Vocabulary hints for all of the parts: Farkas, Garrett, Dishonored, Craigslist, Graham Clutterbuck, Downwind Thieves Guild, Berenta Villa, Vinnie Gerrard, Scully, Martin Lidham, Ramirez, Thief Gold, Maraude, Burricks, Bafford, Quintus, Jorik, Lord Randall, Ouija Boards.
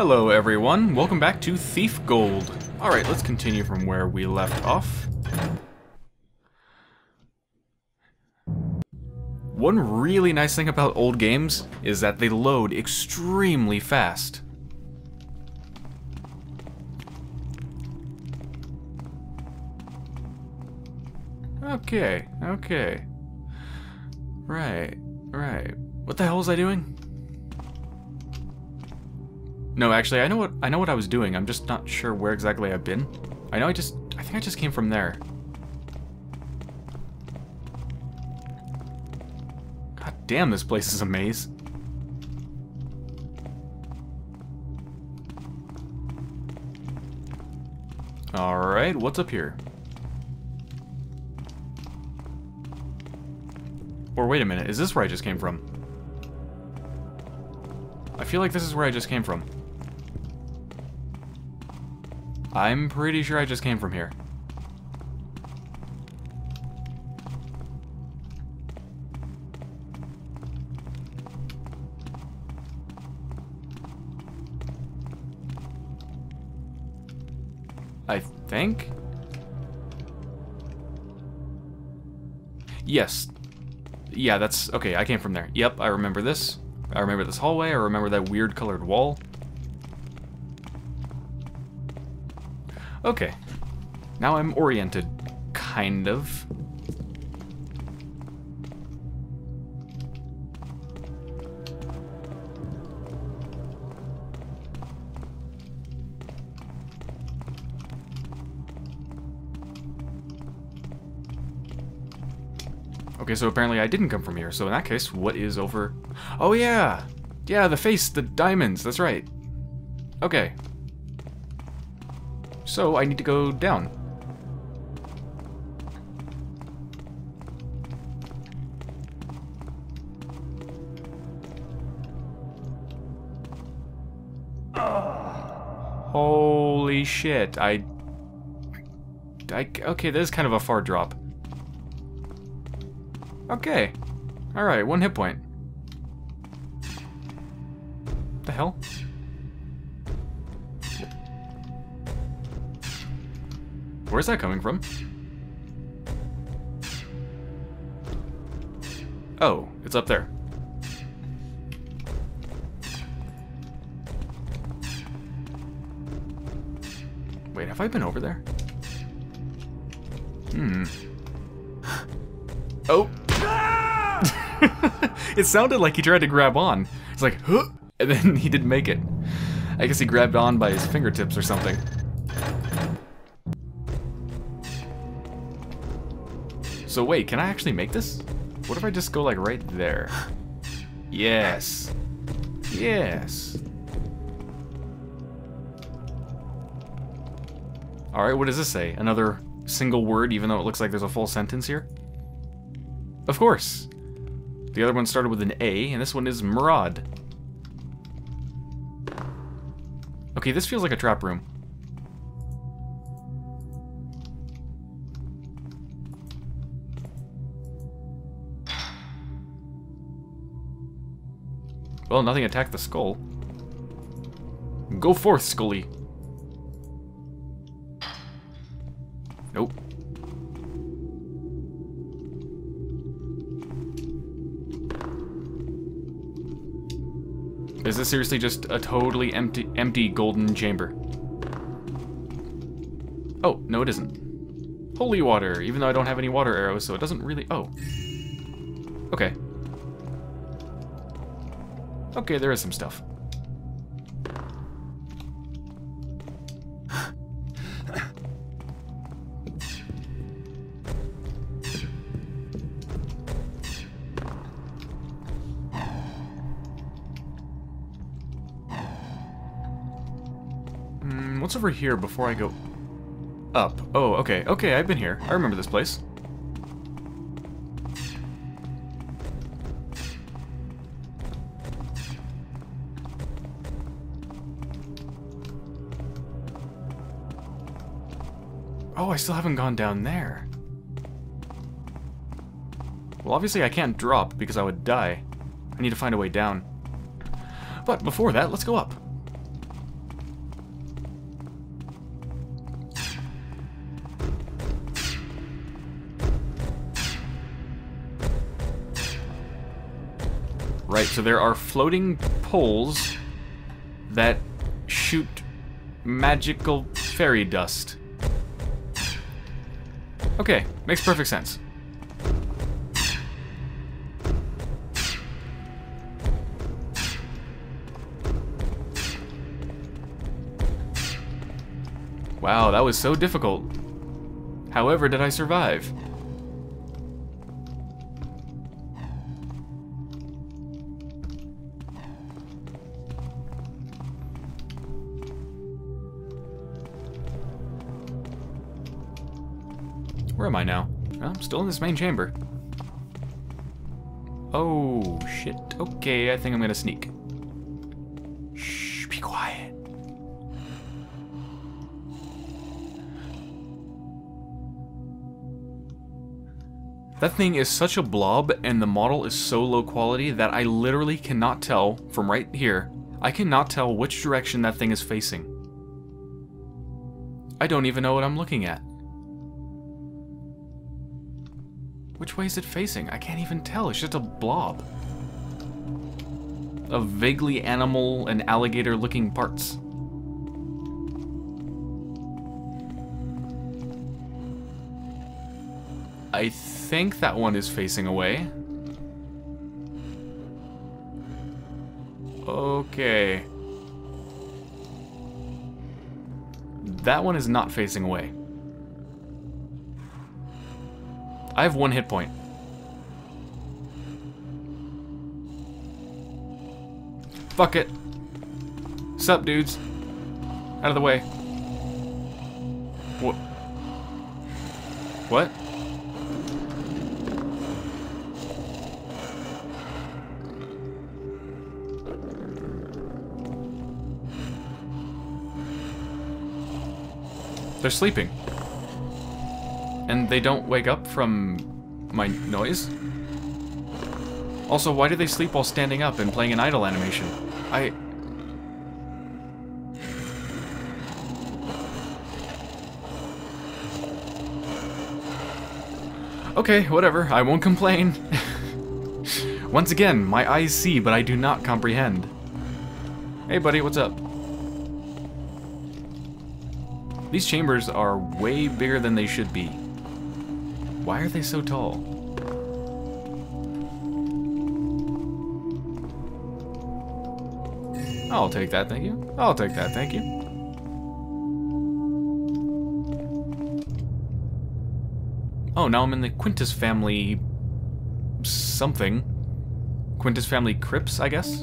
Hello everyone, welcome back to Thief Gold. Alright, let's continue from where we left off. One really nice thing about old games is that they load extremely fast. Okay. Right. What the hell was I doing? No, actually, I know what I was doing. I'm just not sure where exactly I've been. I think I just came from there. God damn, this place is a maze. All right, what's up here? Or wait a minute, is this where I just came from? I feel like this is where I just came from. I'm pretty sure I just came from here. I think? Yes. Yeah, that's... okay, I came from there. Yep, I remember this. I remember this hallway. I remember that weird colored wall. Okay. Now I'm oriented. Kind of. Okay, so apparently I didn't come from here, so in that case, what is over... oh yeah! Yeah, the face, the diamonds, that's right. Okay. So, I need to go down. Holy shit, okay, that is kind of a far drop. Okay. Alright, 1 hit point. What the hell? Where's that coming from? Oh, it's up there. Wait, have I been over there? Oh. It sounded like he tried to grab on. It's like, huh? And then he didn't make it. I guess he grabbed on by his fingertips or something. So wait, can I actually make this? What if I just go like right there? Yes. Yes. Alright, what does this say? Another single word, even though it looks like there's a full sentence here? Of course. The other one started with an A, and this one is Maraude. Okay, this feels like a trap room. Well, nothing attacked the skull. Go forth, Scully. Nope. Is this seriously just a totally empty golden chamber? Oh, no it isn't. Holy water, even though I don't have any water arrows, so it doesn't really... oh. Okay. Okay, there is some stuff. What's over here before I go up? Oh, okay. Okay, I've been here. I remember this place. Oh, I still haven't gone down there. Well, obviously I can't drop because I would die. I need to find a way down. But before that, let's go up. Right, so there are floating poles that shoot magical fairy dust. Okay, makes perfect sense. Wow, that was so difficult. However, did I survive? Where am I now? Oh, I'm still in this main chamber. Oh, shit. Okay, I think I'm gonna sneak. Shh, be quiet. That thing is such a blob, and the model is so low quality that I literally cannot tell, from right here, I cannot tell which direction that thing is facing. I don't even know what I'm looking at. Which way is it facing? I can't even tell. It's just a blob of vaguely animal and alligator-looking parts. I think that one is facing away. Okay. That one is not facing away. I have 1 hit point. Fuck it. Sup, dudes? Out of the way. What? What? They're sleeping. And they don't wake up from my noise? Also, why do they sleep while standing up and playing an idle animation? Okay, whatever, I won't complain. Once again, my eyes see, but I do not comprehend. Hey buddy, what's up? These chambers are way bigger than they should be. Why are they so tall? I'll take that, thank you. I'll take that, thank you. Oh, now I'm in the Quintus family... something. Quintus family crypts, I guess?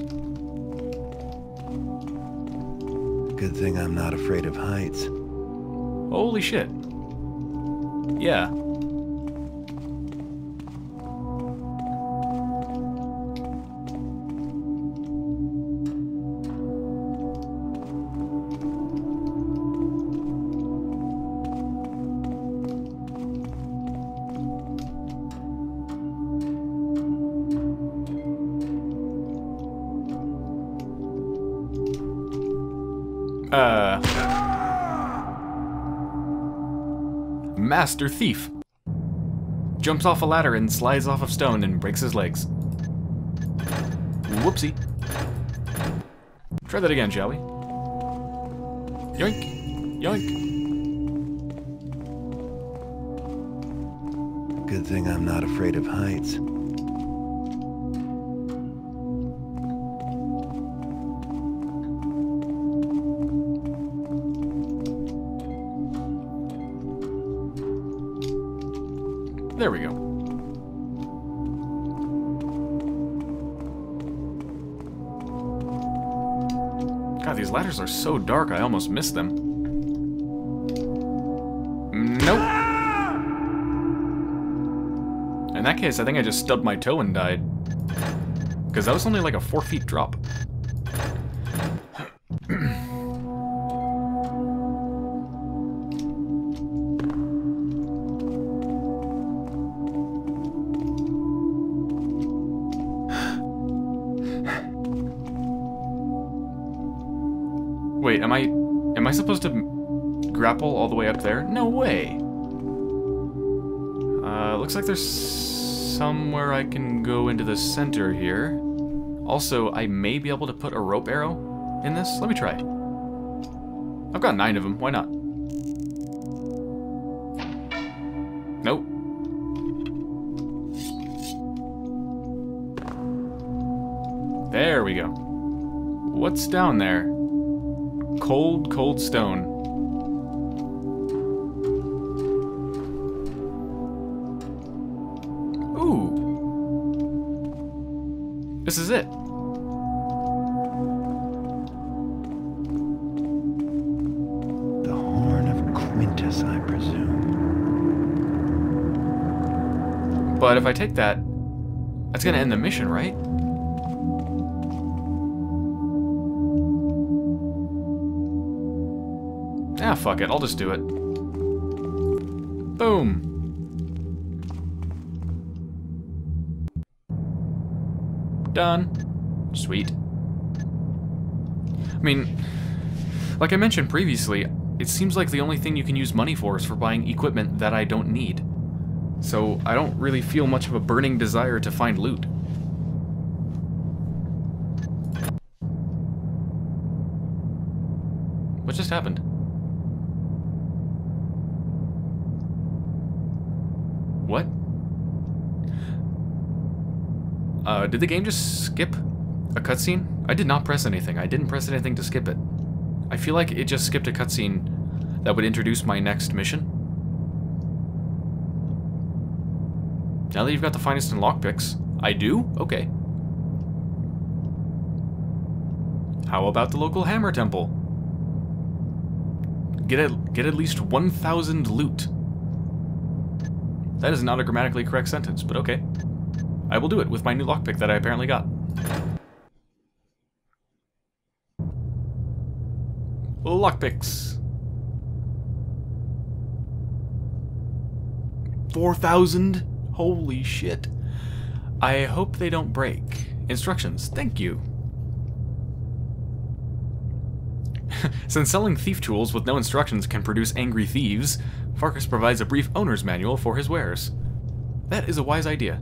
Good thing I'm not afraid of heights. Holy shit. Yeah. Master thief jumps off a ladder and slides off of stone and breaks his legs. Whoopsie. Try that again, shall we? Yoink. Yoink. Good thing I'm not afraid of heights. There we go. God, these ladders are so dark, I almost missed them. Nope. In that case, I think I just stubbed my toe and died. Because that was only like a 4 feet drop. Wait, am I supposed to grapple all the way up there? No way! Looks like there's somewhere I can go into the center here. Also, I may be able to put a rope arrow in this. Let me try it. I've got 9 of them. Why not? Nope. There we go. What's down there? Cold, cold stone. Ooh. This is it. The horn of Quintus, I presume. But if I take that, that's gonna end the mission, right? Ah, fuck it. I'll just do it. Boom. Done. Sweet. I mean, like I mentioned previously, it seems like the only thing you can use money for is for buying equipment that I don't need. So I don't really feel much of a burning desire to find loot. What just happened? What? Did the game just skip a cutscene? I did not press anything. I didn't press anything to skip it. I feel like it just skipped a cutscene that would introduce my next mission. Now that you've got the finest in lockpicks. I do? Okay. How about the local hammer temple? Get at least 1,000 loot. That is not a grammatically correct sentence, but okay. I will do it with my new lockpick that I apparently got. Lockpicks. 4,000? Holy shit. I hope they don't break. Instructions, thank you. Since selling thief tools with no instructions can produce angry thieves, Farkas provides a brief owner's manual for his wares. That is a wise idea.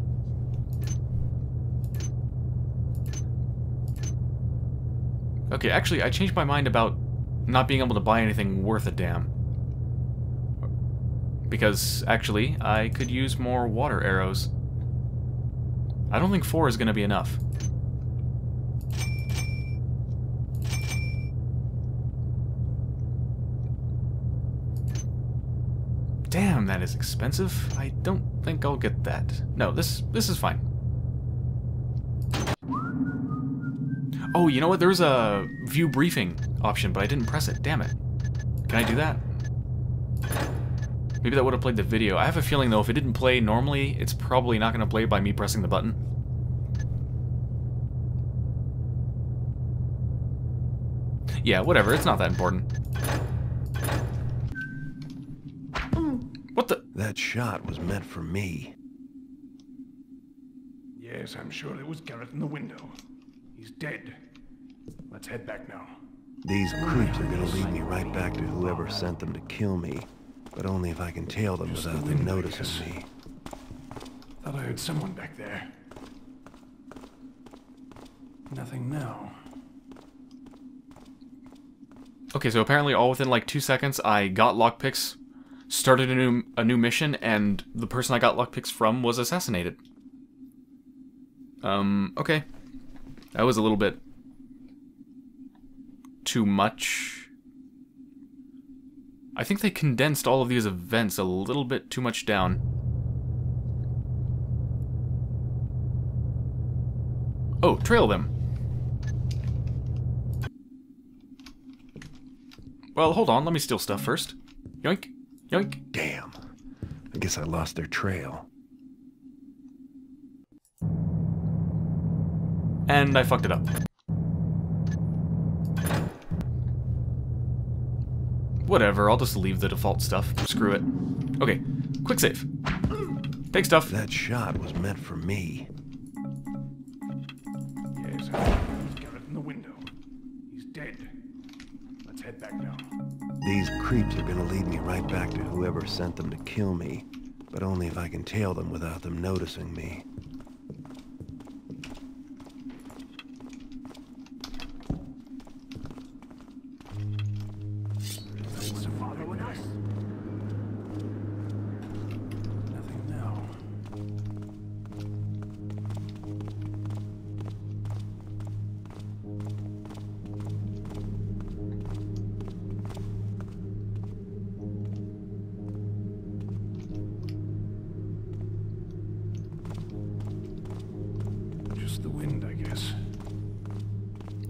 Okay, actually, I changed my mind about not being able to buy anything worth a damn. Because, actually, I could use more water arrows. I don't think 4 is going to be enough. Damn, that is expensive. I don't think I'll get that. No, this is fine. Oh, you know what? There's a view briefing option, but I didn't press it. Damn it. Can I do that? Maybe that would have played the video. I have a feeling, though, if it didn't play normally, it's probably not going to play by me pressing the button. Yeah, whatever. It's not that important. What the? That shot was meant for me. Yes, I'm sure it was Garrett in the window. He's dead. Let's head back now. These creeps are gonna lead me right back to whoever sent them to kill me, but only if I can tail them without them noticing me. Thought I heard someone back there. Nothing now. Okay, so apparently all within like 2 seconds, I got lockpicks, started a new mission, and the person I got lockpicks from was assassinated. Okay. That was a little bit too much. I think they condensed all of these events a little bit too much down. Oh, trail them. Well, hold on. Let me steal stuff first. Yoink. Yoink. Damn. I guess I lost their trail. And I fucked it up. Whatever, I'll just leave the default stuff. Screw it. Okay, quick save. Take stuff. That shot was meant for me. Yes, got it in the window. He's dead. Let's head back now. These creeps are gonna lead me right back to whoever sent them to kill me, but only if I can tail them without them noticing me.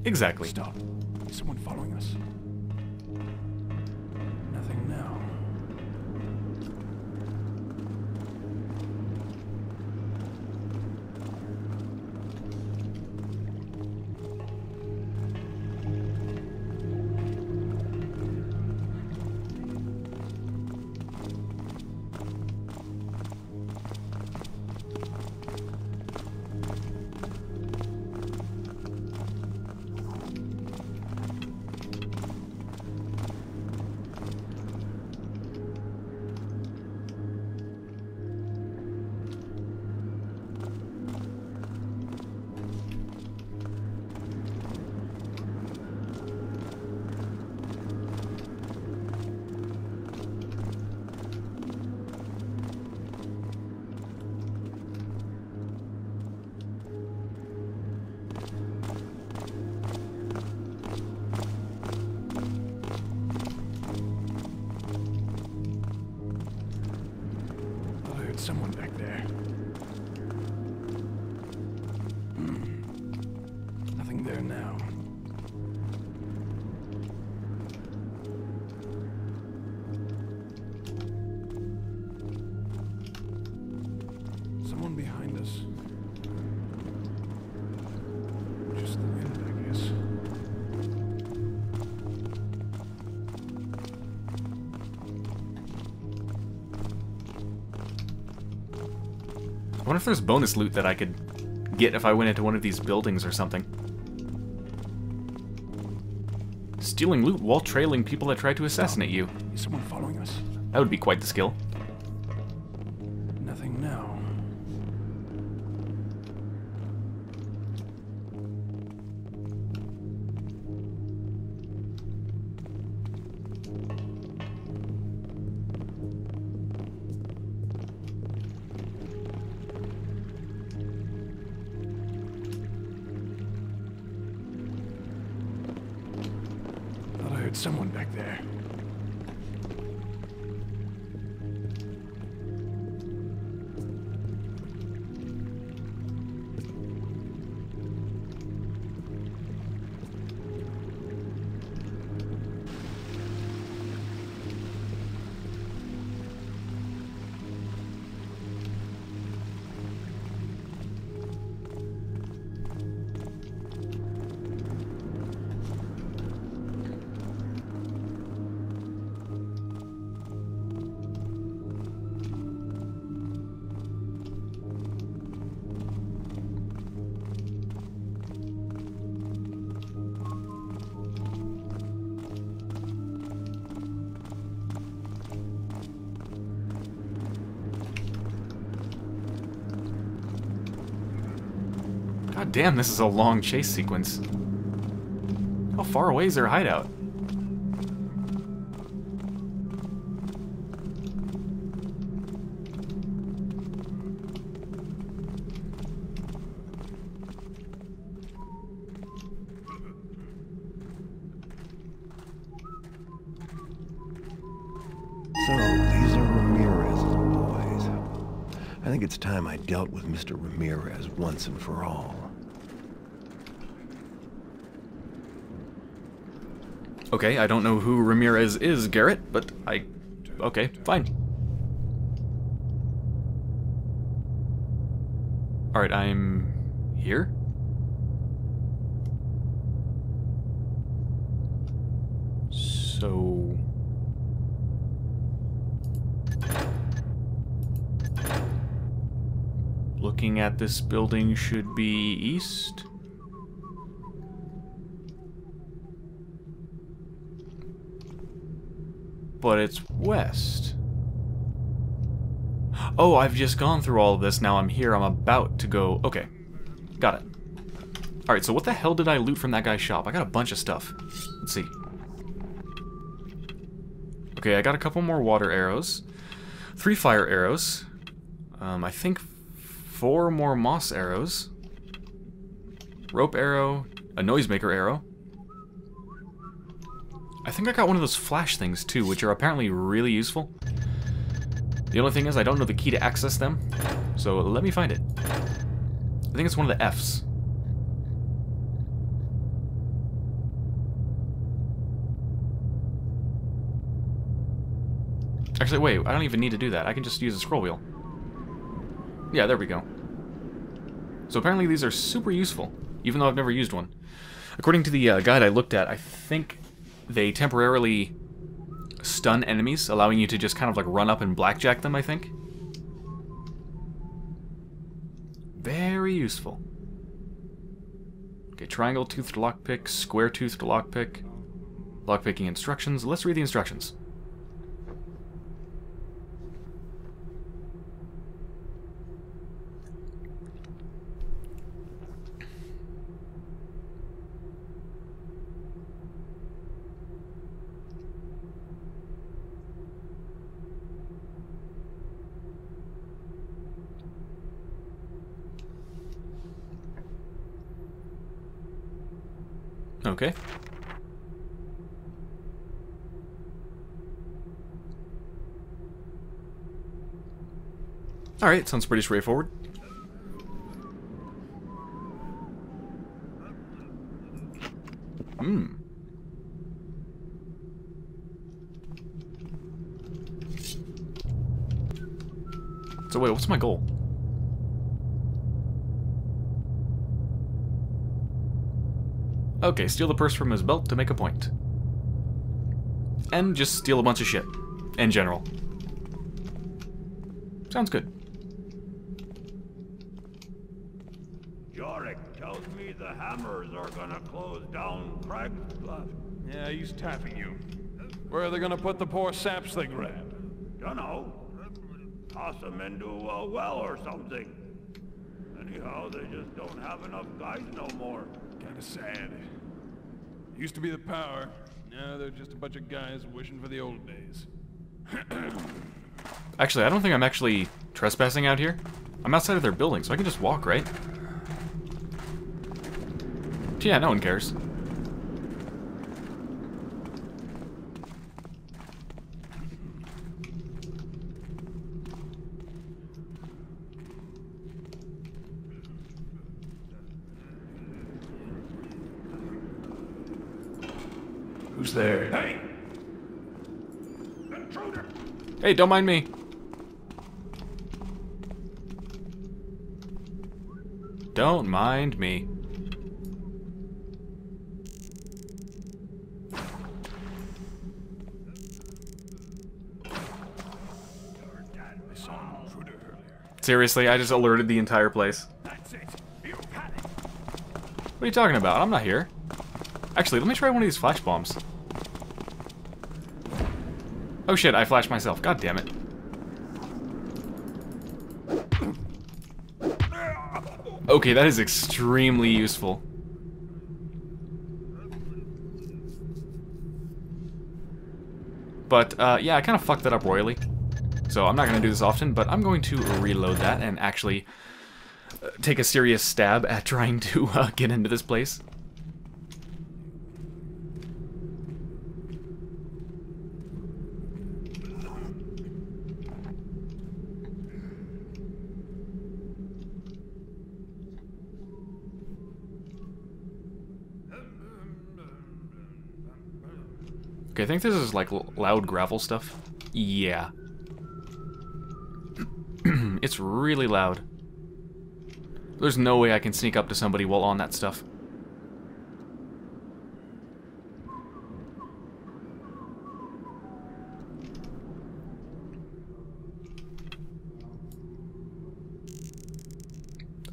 Exactly. Stop. Is someone following us? Nothing now. Someone back there. Nothing there now. Someone behind us. Just the wind, I guess. I wonder if there's bonus loot that I could get if I went into one of these buildings or something. Stealing loot while trailing people that try to assassinate you. Is someone following us? That would be quite the skill. Nothing now. Someone back there. God damn, this is a long chase sequence. How far away is their hideout? So, these are Ramirez's boys. I think it's time I dealt with Mr. Ramirez once and for all. Okay, I don't know who Ramirez is, Garrett, but okay, fine. Alright, I'm here? So... looking at this building should be east? But it's west. Oh, I've just gone through all of this. Now I'm here. I'm about to go. Okay. Got it. Alright, so what the hell did I loot from that guy's shop? I got a bunch of stuff. Let's see. Okay, I got a couple more water arrows. 3 fire arrows. I think 4 more moss arrows. Rope arrow. A noisemaker arrow. I think I got one of those flash things too, which are apparently really useful. The only thing is I don't know the key to access them, so let me find it. I think it's one of the F's. Actually, wait, I don't even need to do that. I can just use a scroll wheel. Yeah, there we go. So apparently these are super useful, even though I've never used one. According to the guide I looked at, I think they temporarily stun enemies, allowing you to just kind of like run up and blackjack them, I think. Very useful. Okay, triangle-toothed lockpick, square-toothed lockpick, lockpicking instructions. Let's read the instructions. Okay. Alright, sounds pretty straightforward. So wait, what's my goal? Okay, steal the purse from his belt to make a point. And just steal a bunch of shit. In general. Sounds good. Jorik tells me the hammers are gonna close down Craigslist. Yeah, he's tapping you. Where are they gonna put the poor saps they grabbed? Dunno. Toss them into a well or something. Anyhow, they just don't have enough guys no more. Kinda sad. Used to be the power, now they're just a bunch of guys wishing for the old days. Actually, I don't think I'm actually trespassing out here. I'm outside of their building, so I can just walk, right? Yeah, no one cares. Who's there? Hey! Intruder! Hey, don't mind me. Don't mind me. I saw an intruder earlier. Seriously, I just alerted the entire place. That's it. You got it. What are you talking about? I'm not here. Actually, let me try one of these flash bombs. Oh shit, I flashed myself. God damn it. Okay, that is extremely useful. But, yeah, I kind of fucked that up royally. So I'm not going to do this often, but I'm going to reload that and actually take a serious stab at trying to get into this place. Okay, I think this is like loud gravel stuff. Yeah. It's really loud. There's no way I can sneak up to somebody while on that stuff.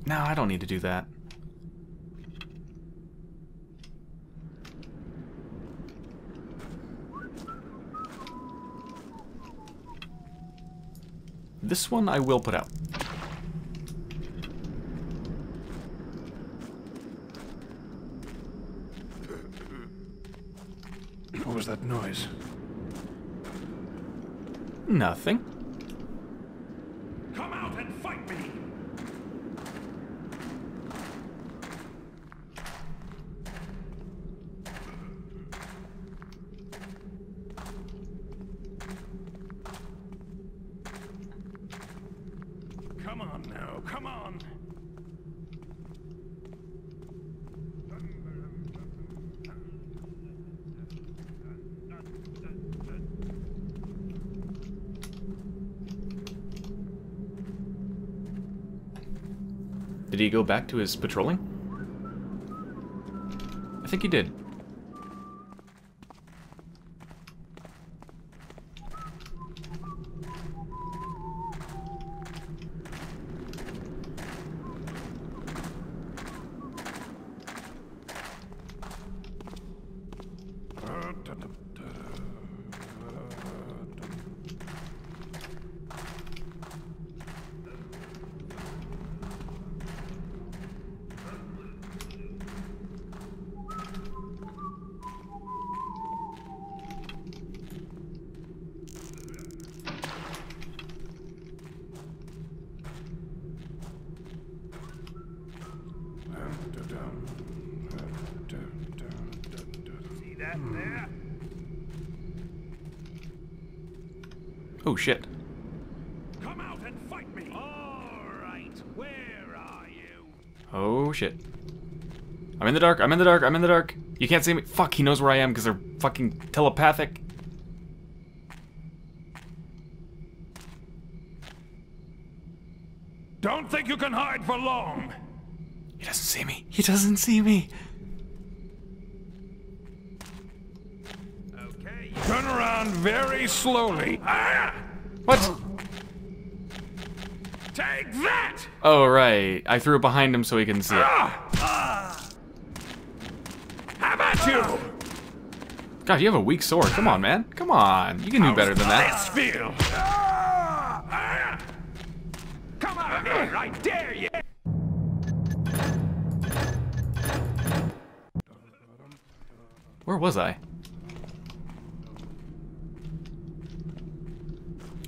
No, I don't need to do that. This one I will put out. What was that noise? Nothing. Come out and fight me. Did he go back to his patrolling? I think he did. Oh shit. Come out and fight me. All right, where are you? Oh shit. I'm in the dark. I'm in the dark. I'm in the dark. You can't see me. Fuck, he knows where I am because they're fucking telepathic. Don't think you can hide for long. He doesn't see me. He doesn't see me. Turn around very slowly. Ah! What? Take that! Oh, right. I threw it behind him so he can see it. How about you? God, you have a weak sword. Come on, man. Come on. You can do better than that. Come out of here, I dare you! Where was I?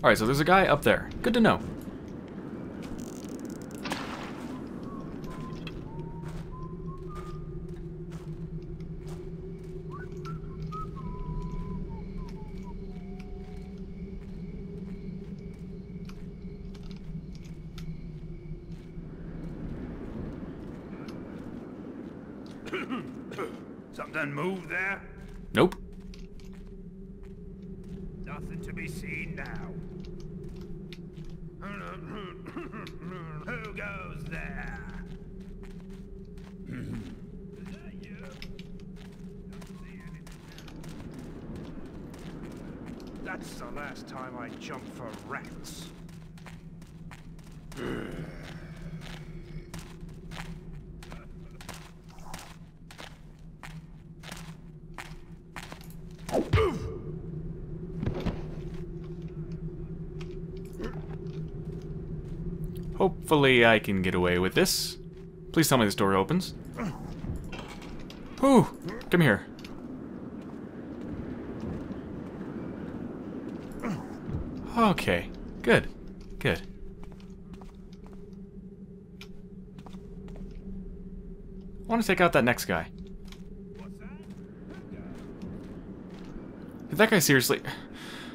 Alright, so there's a guy up there. Good to know. Something moved there? Nope. Nothing to be seen now. Who goes there? Is that you? Don't see anything. That's the last time I jumped for rats. Hopefully I can get away with this. Please tell me this door opens. Ooh, come here. Okay, good, good. I want to take out that next guy. Did that guy seriously...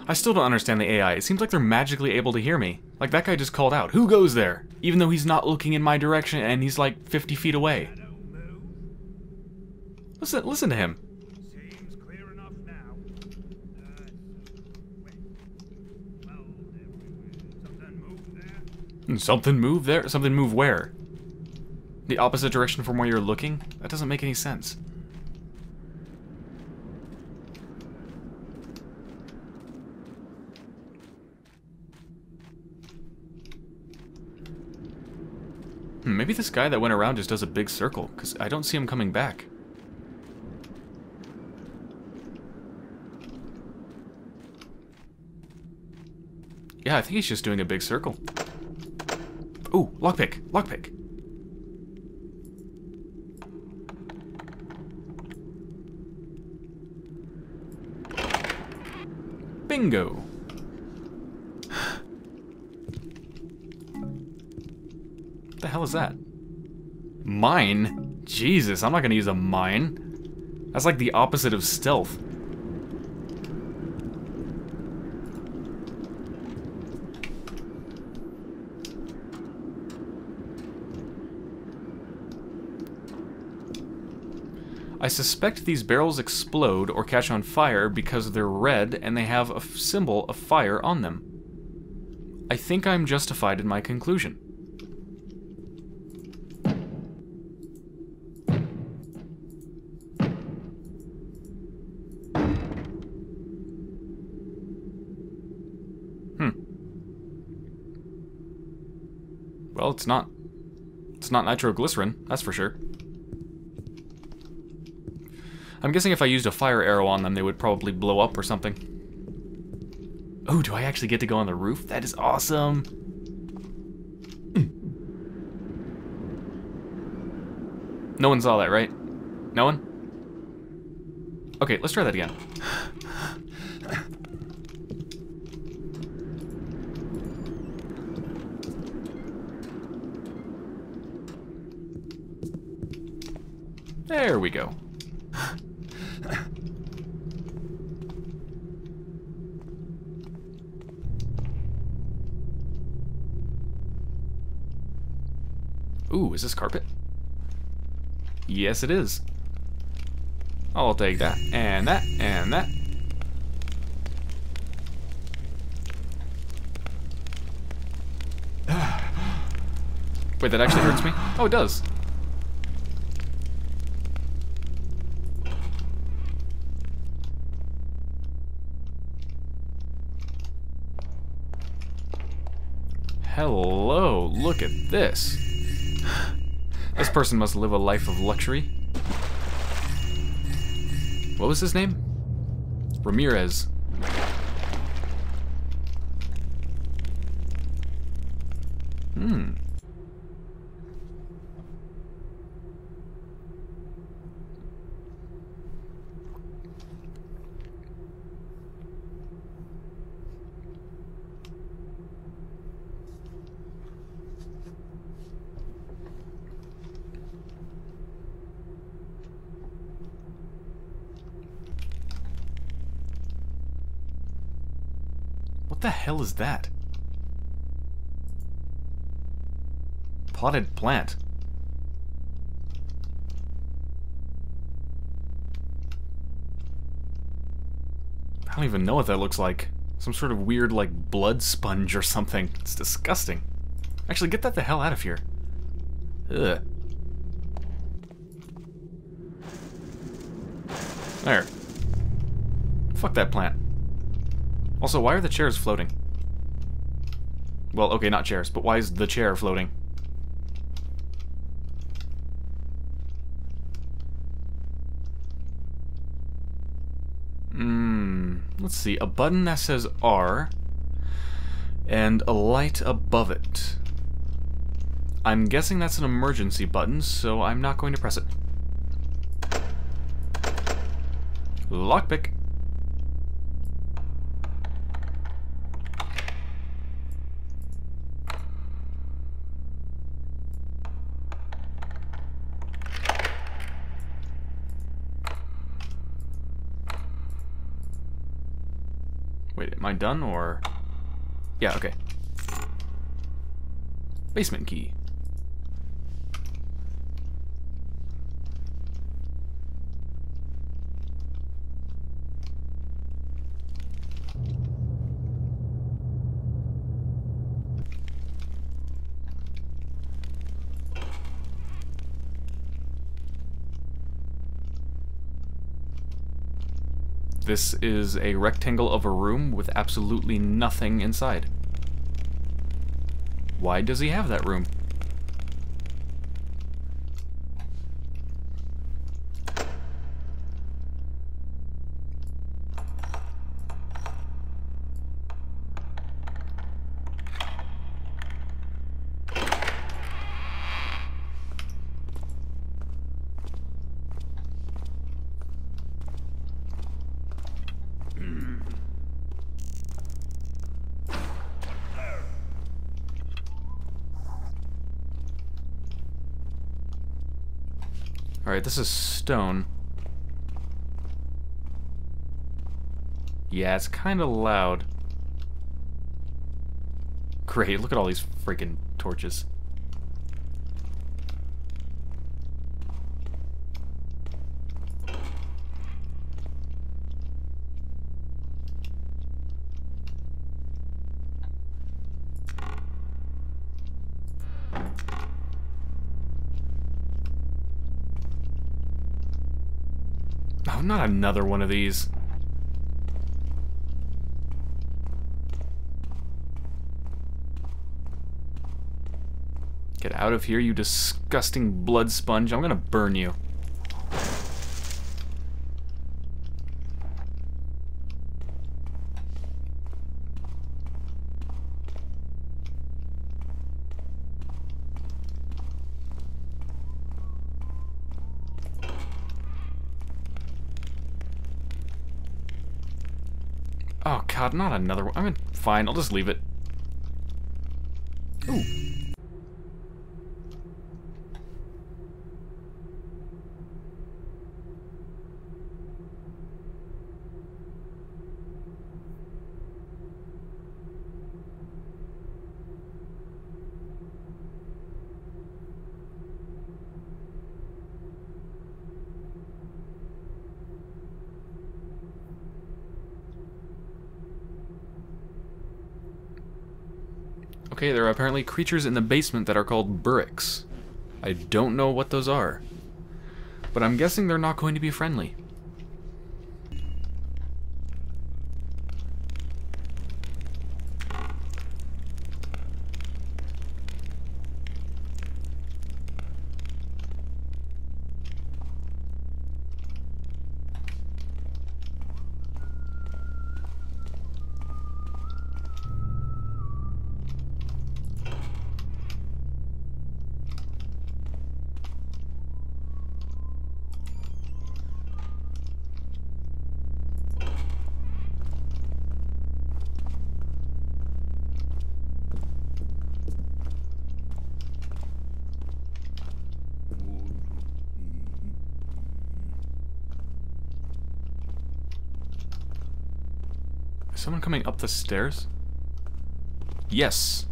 I still don't understand the AI. It seems like they're magically able to hear me. Like, that guy just called out, "Who goes there?" Even though he's not looking in my direction and he's like 50 feet away. Listen to him. Seems clear enough now. Something moved there. Something moved there? Something moved where? The opposite direction from where you're looking? That doesn't make any sense. Maybe this guy that went around just does a big circle, because I don't see him coming back. Yeah, I think he's just doing a big circle. Ooh, lockpick, lockpick. Bingo. What the hell is that? Mine? Jesus, I'm not gonna use a mine. That's like the opposite of stealth. I suspect these barrels explode or catch on fire because they're red and they have a symbol of fire on them. I think I'm justified in my conclusion. Well, it's not. It's not nitroglycerin, that's for sure. I'm guessing if I used a fire arrow on them, they would probably blow up or something. Oh, do I actually get to go on the roof? That is awesome. No one saw that, right? No one? Okay, let's try that again. There we go. Ooh, is this carpet? Yes, it is. I'll take that, and that, and that. Wait, that actually hurts me? Oh, it does. Hello, look at this. This person must live a life of luxury. What was his name? Ramirez. Hmm. What the hell is that? Potted plant. I don't even know what that looks like. Some sort of weird, like, blood sponge or something. It's disgusting. Actually, get that the hell out of here. Ugh. There. Fuck that plant. Also, why are the chairs floating? Well, okay, not chairs, but why is the chair floating? Let's see, a button that says R, and a light above it. I'm guessing that's an emergency button, so I'm not going to press it. Lockpick. Wait, am I done or? Yeah, okay. Basement key. This is a rectangle of a room with absolutely nothing inside. Why does he have that room? Alright, this is stone. Yeah, it's kind of loud. Great, look at all these freaking torches. Not another one of these. Get out of here, you disgusting blood sponge. I'm gonna burn you. Oh god, not another one. I mean, fine, I'll just leave it. Ooh. Okay, there are apparently creatures in the basement that are called burricks. I don't know what those are, but I'm guessing they're not going to be friendly. Someone coming up the stairs? Yes.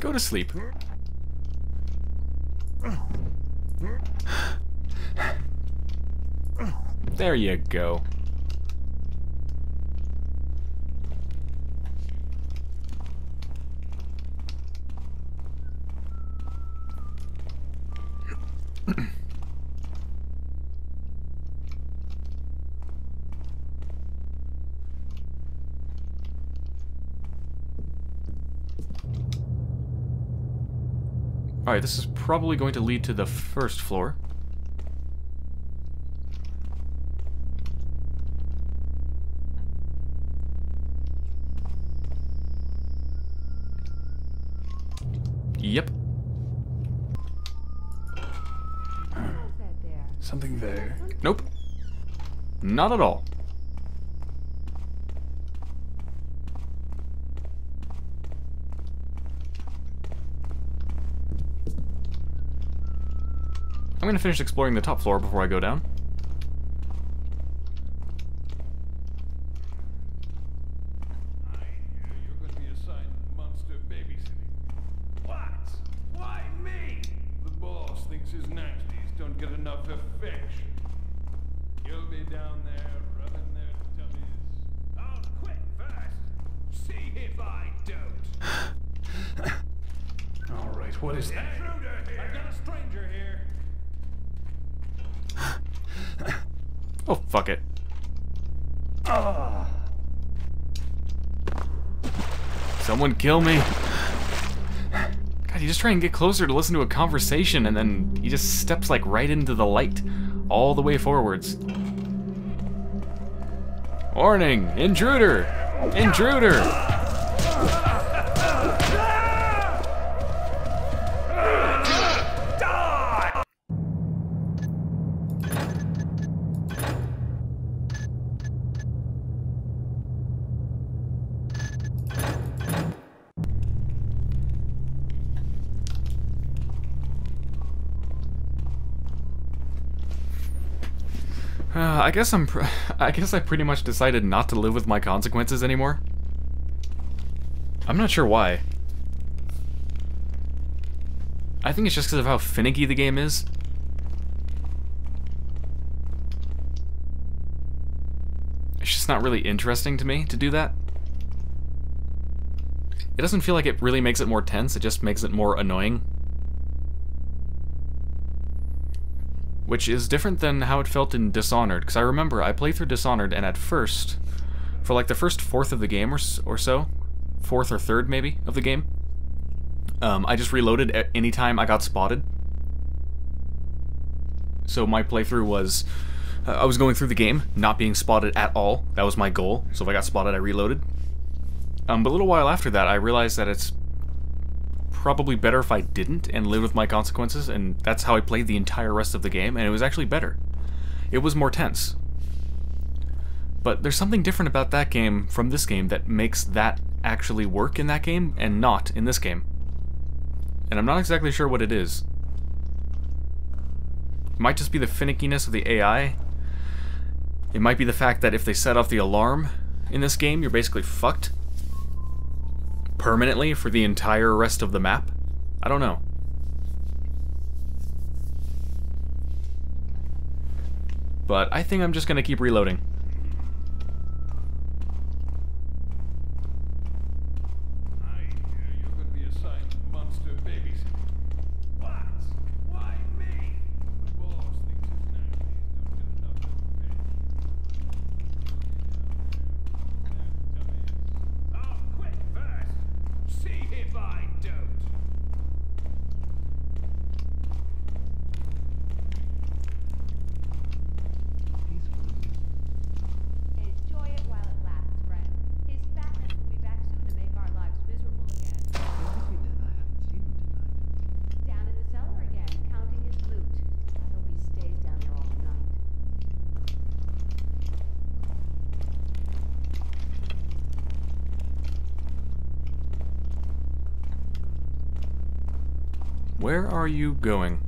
Go to sleep. There you go. Alright, this is probably going to lead to the first floor. Yep. Something there. Nope. Not at all. I'm gonna finish exploring the top floor before I go down. I hear you're gonna be assigned monster babysitting. What? Why me? The boss thinks his nasties don't get enough affection. You'll be down there rubbing their tummies. I'll quit first. See if I don't. All right, what is that? I've got a stranger here. Oh, fuck it. Someone kill me. God, you just try and get closer to listen to a conversation and then he just steps like right into the light all the way forwards. Warning! Intruder! Intruder! Die! I guess I pretty much decided not to live with my consequences anymore. I'm not sure why. I think it's just because of how finicky the game is. It's just not really interesting to me to do that. It doesn't feel like it really makes it more tense, it just makes it more annoying. Which is different than how it felt in Dishonored, because I remember I played through Dishonored and at first, for like the first fourth of the game or so, fourth or third maybe of the game, I just reloaded at any time I got spotted. So my playthrough was, I was going through the game, not being spotted at all, that was my goal, so if I got spotted I reloaded. But a little while after that, I realized that it's probably better if I didn't and lived with my consequences, and that's how I played the entire rest of the game, and it was actually better. It was more tense. But there's something different about that game from this game that makes that actually work in that game and not in this game. And I'm not exactly sure what it is. It might just be the finickiness of the AI. It might be the fact that if they set off the alarm in this game, you're basically fucked. Permanently for the entire rest of the map? I don't know. But I think I'm just gonna keep reloading. I hear you're gonna be assigned monster babies. What? Why me? The boss thinks his don't do enough to pay. I'll quit first. See if I don't. Enjoy it while it lasts, friend. His fatness will be back soon to make our lives miserable again. Down in the cellar again, counting his loot. I hope he stays down there all night. Where are you going?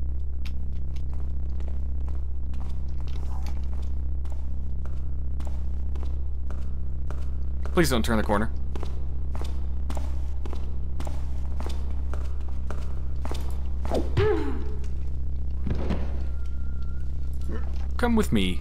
Please don't turn the corner. Come with me.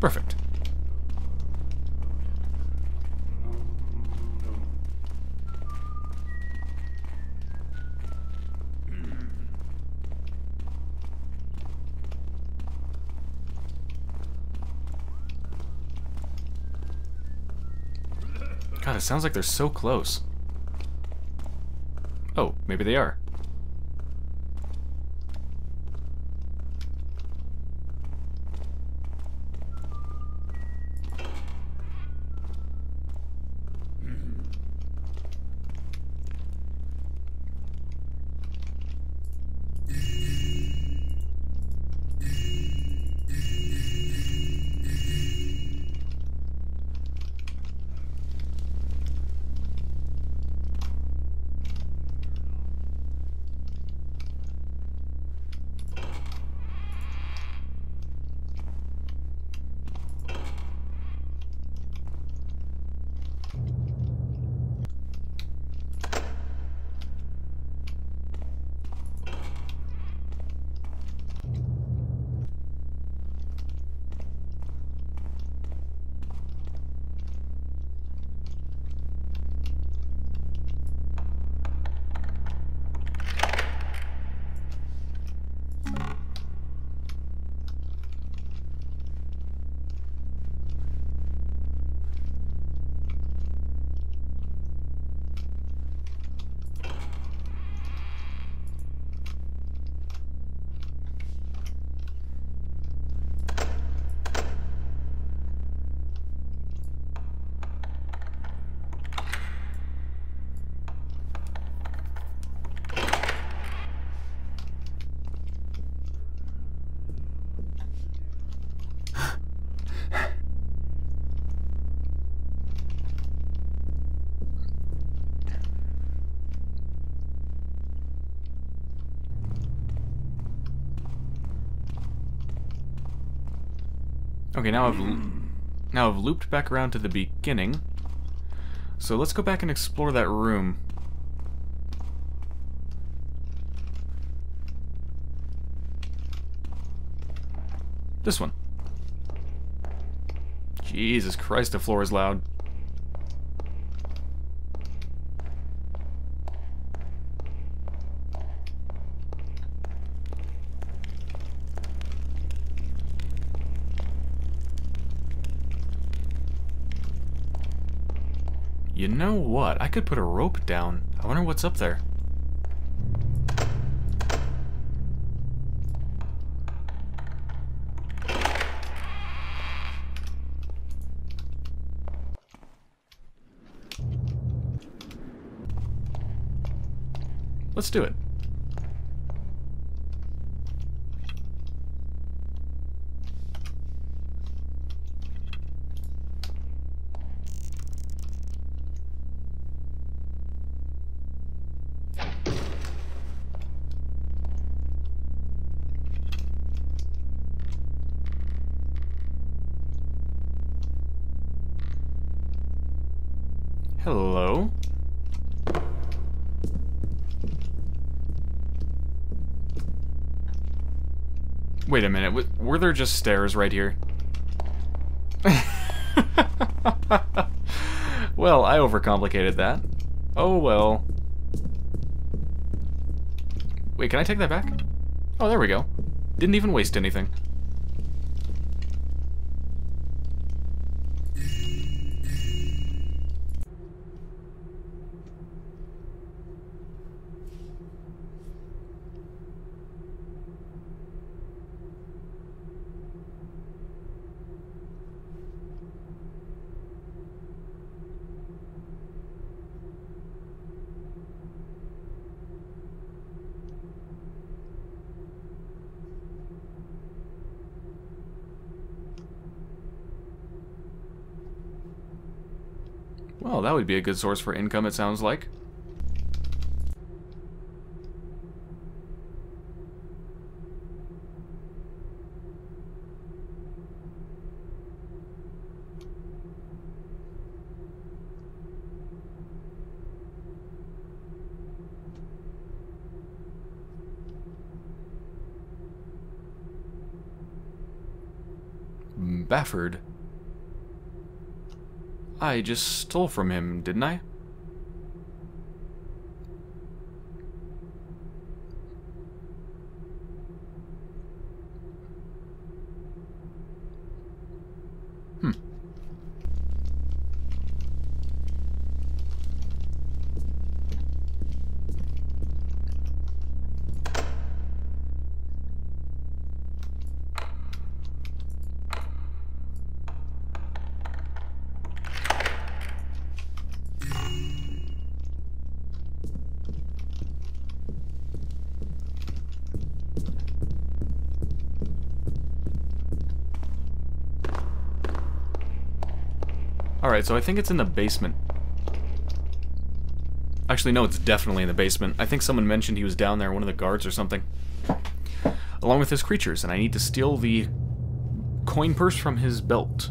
Perfect. God, it sounds like they're so close. Oh, maybe they are. Okay, now I've looped back around to the beginning. So let's go back and explore that room. This one. Jesus Christ, the floor is loud. You know what? I could put a rope down. I wonder what's up there. Let's do it. Hello? Wait a minute, were there just stairs right here? Well, I overcomplicated that. Oh well. Wait, can I take that back? Oh, there we go. Didn't even waste anything. Well, that would be a good source for income, it sounds like. Bafford. I just stole from him, didn't I? Alright, so I think it's in the basement. Actually, no, it's definitely in the basement. I think someone mentioned he was down there, one of the guards or something. Along with his creatures, and I need to steal the coin purse from his belt.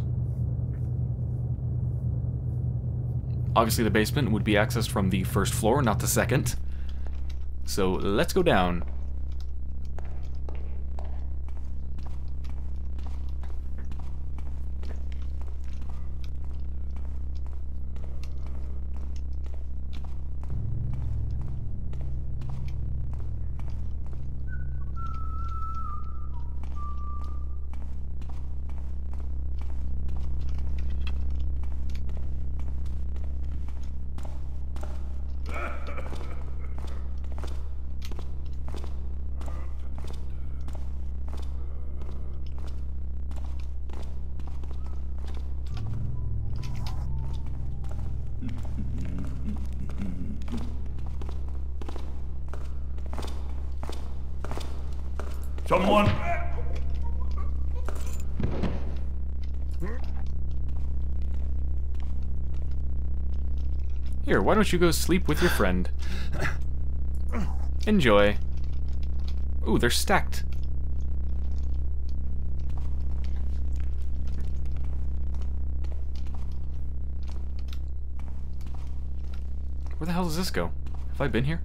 Obviously, the basement would be accessed from the first floor, not the second. So, let's go down. Someone! Here, why don't you go sleep with your friend? Enjoy. Ooh, they're stacked. Where the hell does this go? Have I been here?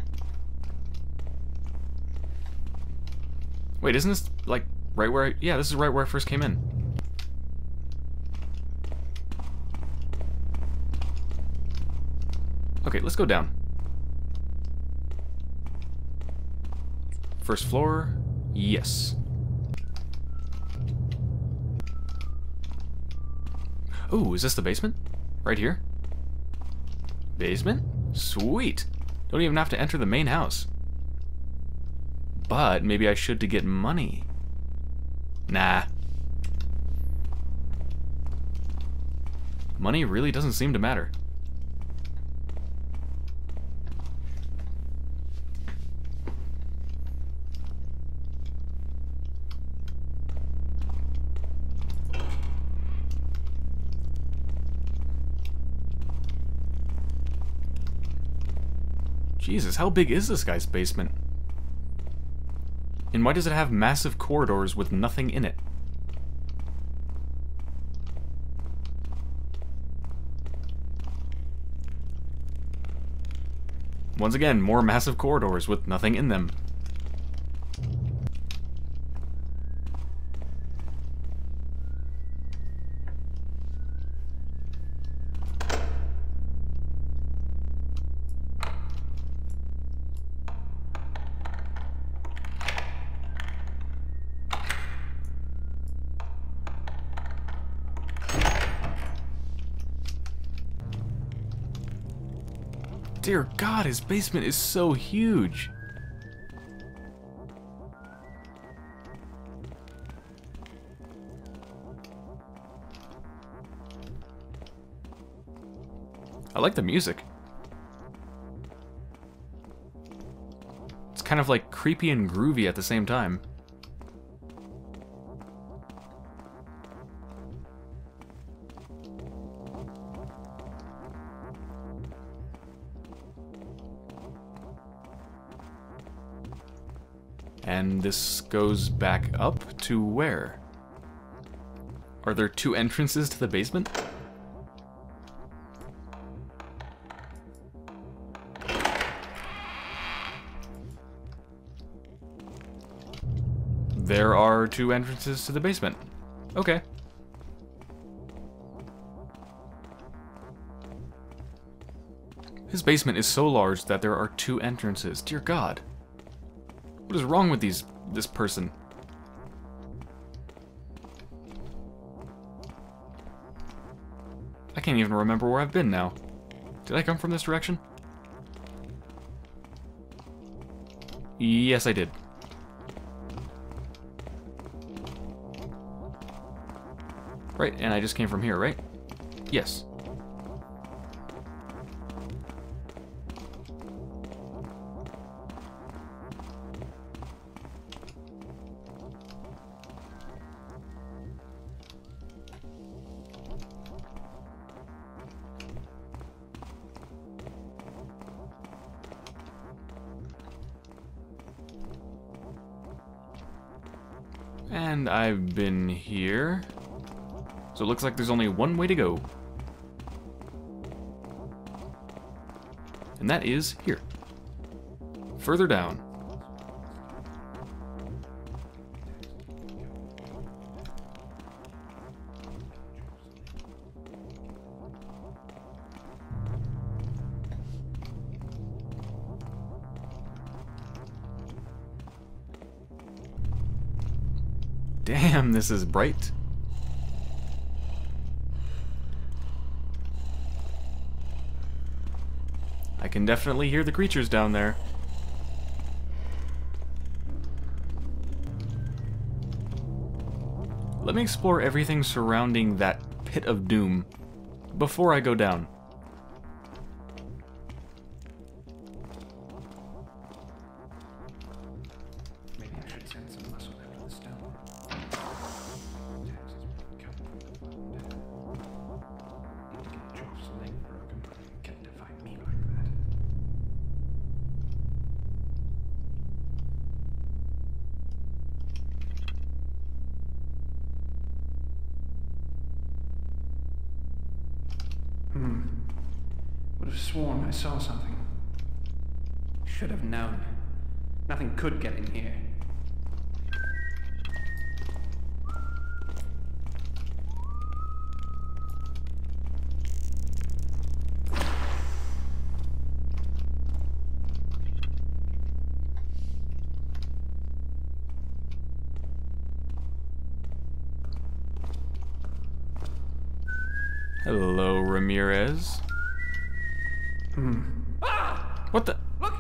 Wait, isn't this like right where I... Yeah, this is right where I first came in. Okay, let's go down. First floor, yes. Ooh, is this the basement? Right here? Basement? Sweet! Don't even have to enter the main house. But maybe I should to get money. Nah. Money really doesn't seem to matter. Jesus, how big is this guy's basement? And why does it have massive corridors with nothing in it? Once again, more massive corridors with nothing in them. Dear God, his basement is so huge. I like the music. It's kind of like creepy and groovy at the same time. And this goes back up to where? Are there two entrances to the basement? There are two entrances to the basement. Okay. His basement is so large that there are two entrances. Dear God. What is wrong with this person? I can't even remember where I've been now. Did I come from this direction? Yes, I did. Right, and I just came from here, right? Yes. And I've been here. So it looks like there's only one way to go. And that is here. Further down. Damn, this is bright. I can definitely hear the creatures down there. Let me explore everything surrounding that pit of doom before I go down. Would have sworn I saw something. should have known. Nothing could get in here. Hello, Ramirez. Ah! What the? Look,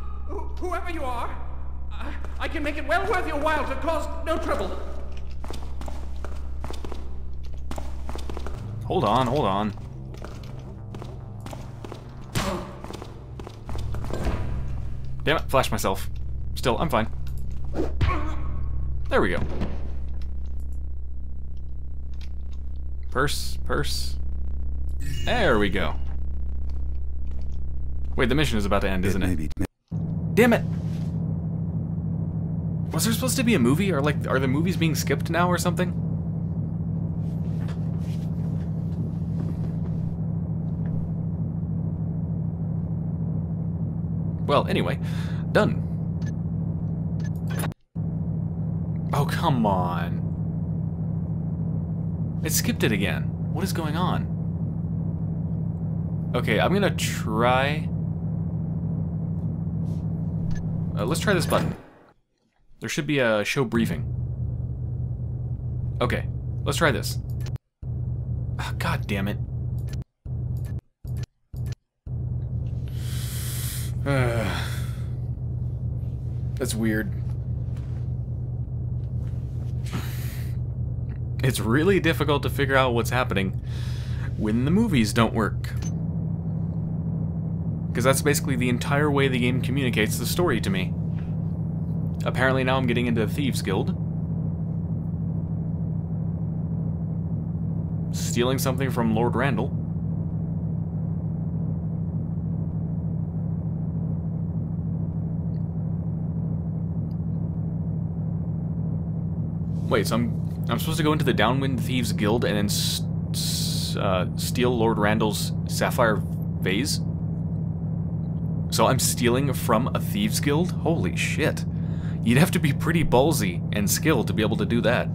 whoever you are, I can make it well worth your while to cause no trouble. Hold on, hold on. Oh. Damn it, flashed myself. Still, I'm fine. There we go. Purse, purse. There we go. Wait, the mission is about to end, isn't it? Damn it! Was there supposed to be a movie? Or like, are the movies being skipped now or something? Well, anyway, done. Oh, come on. It skipped it again. What is going on? Okay, I'm gonna try... let's try this button. There should be a show briefing. Okay, let's try this. Oh, God damn it. That's weird. It's really difficult to figure out what's happening when the movies don't work. Because that's basically the entire way the game communicates the story to me. Apparently now I'm getting into the Thieves Guild. Stealing something from Lord Randall. Wait, so I'm supposed to go into the Downwind Thieves Guild and then steal Lord Randall's sapphire vase? So I'm stealing from a Thieves Guild? Holy shit. You'd have to be pretty ballsy and skilled to be able to do that.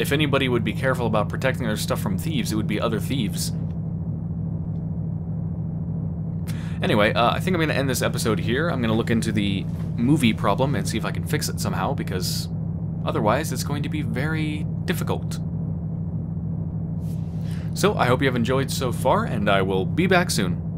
If anybody would be careful about protecting their stuff from thieves, it would be other thieves. Anyway, I think I'm gonna end this episode here. I'm gonna look into the movie problem and see if I can fix it somehow, because otherwise it's going to be very difficult. So I hope you have enjoyed so far, and I will be back soon.